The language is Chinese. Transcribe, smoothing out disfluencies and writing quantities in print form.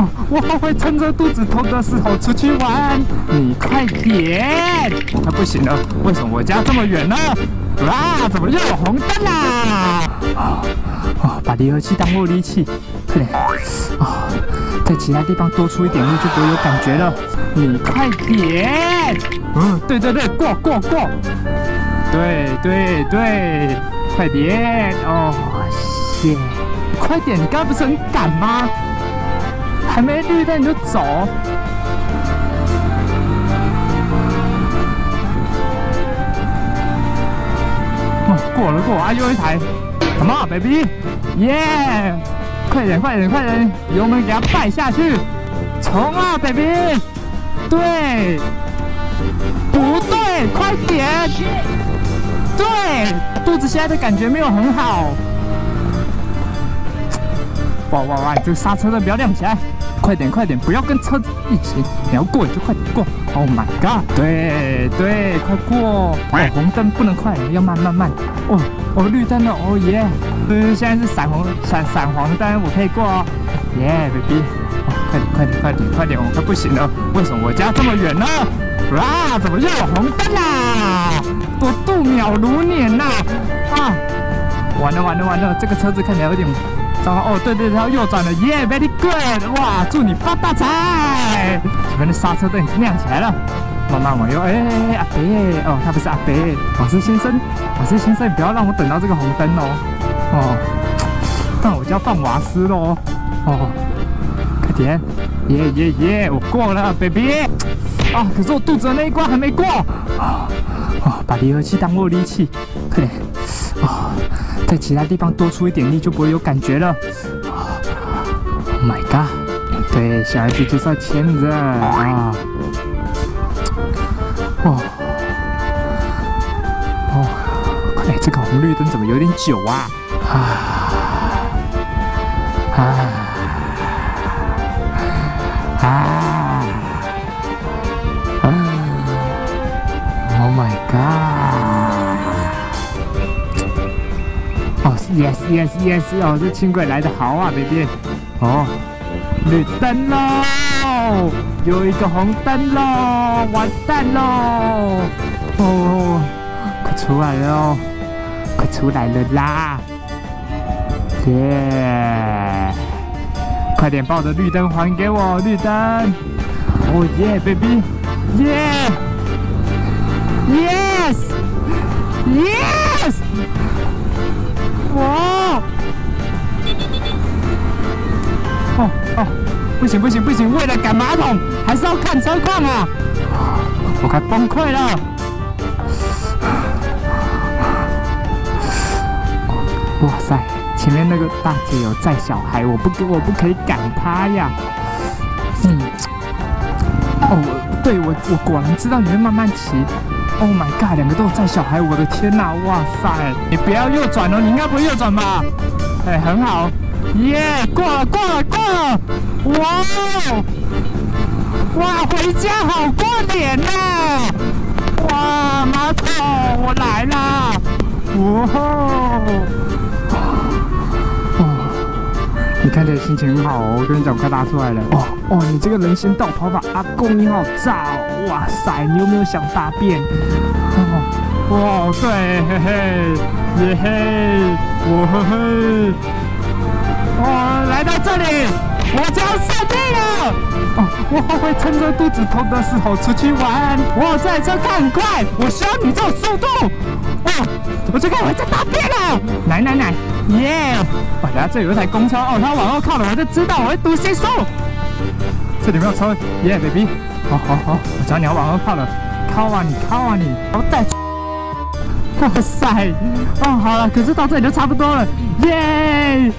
哦，我好会趁着肚子痛的时候出去玩，你快点！啊，不行了，为什么我家这么远呢？哇，怎么又有红灯啦？哦，把离合器当过离器，快点！哦，在其他地方多出一点力就不会有感觉了，你快点！嗯，对对对，过！对，快点！哦，谢，快点！你刚不是很赶吗？ 还没绿灯你就走，过了，哎，又一台，什么 baby， 耶！快点，油门给它掰下去，冲啊 baby， 对，不对，快点，对，肚子现在的感觉没有很好，哇，这个刹车灯不要亮起来！ 快点！不要跟车子一起，你要过你就快点过。Oh my god！ 对，快过！哦，红灯不能快，要慢。哦，绿灯了，哦耶！对，现在是闪黄灯，我可以过哦。耶 ，baby！ 哦，快点！我快不行了，为什么我家这么远呢？哇，怎么又有红灯啦？我度秒如年呐！啊，完了！这个车子看起来有点…… 哦，对，它右转了，耶 ，very good， 哇，祝你发大财！前面的刹车灯已经亮起来了，慢往右，哎，阿伯，哦，他不是阿伯，老师先生，你不要让我等到这个红灯哦，那我就要放瓦斯喽，快点，耶，我过了 ，baby， 啊，可是我肚子的那一关还没过，把离合器当过离器，快点，在其他地方多出一点力就不会有感觉了。Oh my god！ 对，小孩子就是要牵着啊。快，这个红绿灯怎么有点久啊？Oh my god！ 哦 ，yes， 哦，这轻轨来的好啊 ，baby。哦，绿灯喽，有一个红灯喽，完蛋喽！哦，快出来了啦！耶，快点把我的绿灯还给我，绿灯！哦耶 ，baby， 耶，yes。 哇！不行！为了赶马桶，还是要看车况啊！我快崩溃了！哇塞，前面那个大姐有载小孩，我不可以赶她呀！我果然知道你会慢慢骑。 Oh my god！ 两个都有载小孩，我的天哪！哇塞，你不要右转哦，你应该不会右转吧？哎，很好，耶、yeah, ，过了！哇，回家好过年呐、啊！哇，马桶，我来啦！哇，你看起来心情很好哦，我跟你讲，快拉出来了！哦，你这个人行道跑法，阿公你好炸哦！ 哇塞，你有没有想大便？哇，对，嘿，哇，来到这里，我就要生病了。哦，我好会趁着肚子痛的时候出去玩。我在这看快，我需要你这种速度。哇，我这个我在大便了。来，耶！哇，等下这有一台公车哦，它往后靠了，我就知道我会读心术。这里没有车，耶 ，baby。 好，我知道你要往后靠了，靠啊你，好带！哇塞，哦好了，可是到这里就差不多了，耶！